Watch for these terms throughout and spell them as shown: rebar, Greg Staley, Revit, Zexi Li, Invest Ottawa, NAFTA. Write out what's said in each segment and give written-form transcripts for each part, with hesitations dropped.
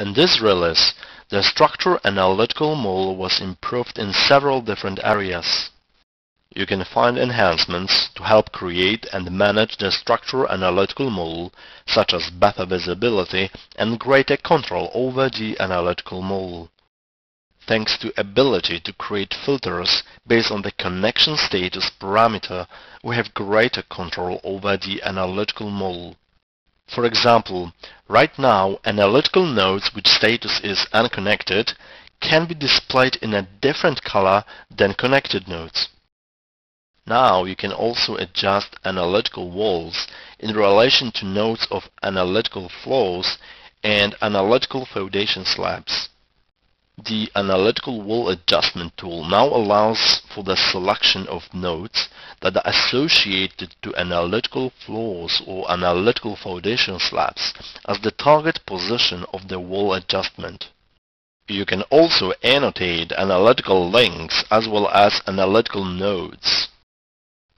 In this release, the structure analytical model was improved in several different areas. You can find enhancements to help create and manage the structure analytical model, such as better visibility and greater control over the analytical model. Thanks to ability to create filters based on the connection status parameter, we have greater control over the analytical model. For example, right now analytical nodes which status is unconnected can be displayed in a different color than connected nodes. Now you can also adjust analytical walls in relation to nodes of analytical floors and analytical foundation slabs. The analytical wall adjustment tool now allows for the selection of nodes that are associated to analytical floors or analytical foundation slabs as the target position of the wall adjustment. You can also annotate analytical links as well as analytical nodes.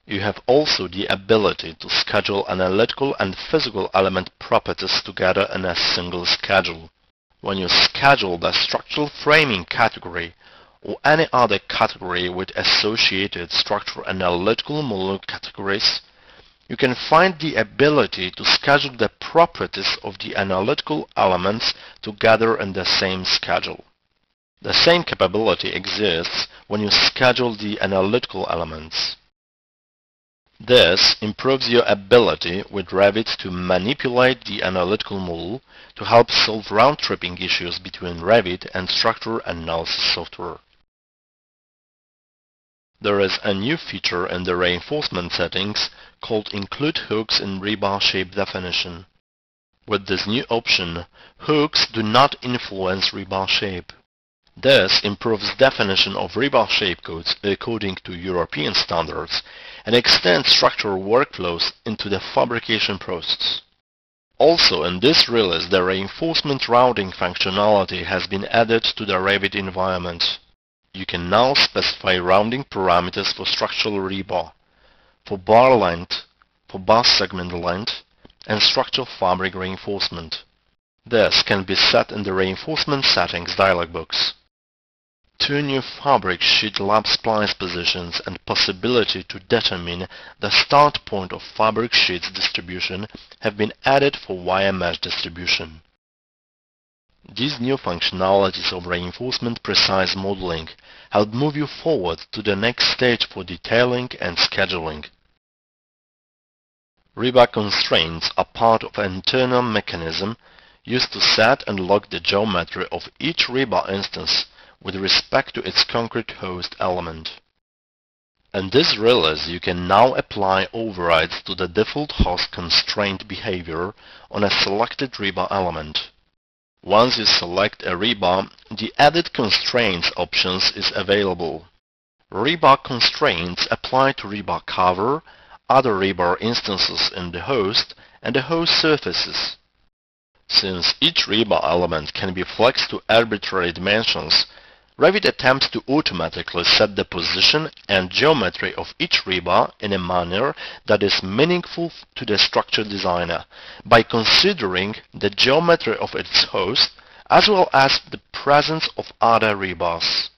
You have also the ability to schedule analytical and physical element properties together in a single schedule. When you schedule the structural framing category or any other category with associated structural analytical model categories, you can find the ability to schedule the properties of the analytical elements together in the same schedule. The same capability exists when you schedule the analytical elements. This improves your ability with Revit to manipulate the analytical model to help solve round-tripping issues between Revit and structure analysis software. There is a new feature in the reinforcement settings called Include Hooks in Rebar Shape Definition. With this new option, hooks do not influence rebar shape. This improves definition of rebar shape codes according to European standards and extends structural workflows into the fabrication process. Also in this release, the reinforcement routing functionality has been added to the Revit environment. You can now specify rounding parameters for structural rebar, for bar length, for bar segment length, and structural fabric reinforcement. This can be set in the reinforcement settings dialog box. Two new fabric sheet lap splice positions and possibility to determine the start point of fabric sheets distribution have been added for wire mesh distribution. These new functionalities of reinforcement precise modeling help move you forward to the next stage for detailing and scheduling. Rebar constraints are part of an internal mechanism used to set and lock the geometry of each rebar instance with respect to its concrete host element. In this release, you can now apply overrides to the default host constraint behavior on a selected rebar element. Once you select a rebar, the added constraints options is available. Rebar constraints apply to rebar cover, other rebar instances in the host, and the host surfaces. Since each rebar element can be flexed to arbitrary dimensions, Revit attempts to automatically set the position and geometry of each rebar in a manner that is meaningful to the structure designer by considering the geometry of its host as well as the presence of other rebars.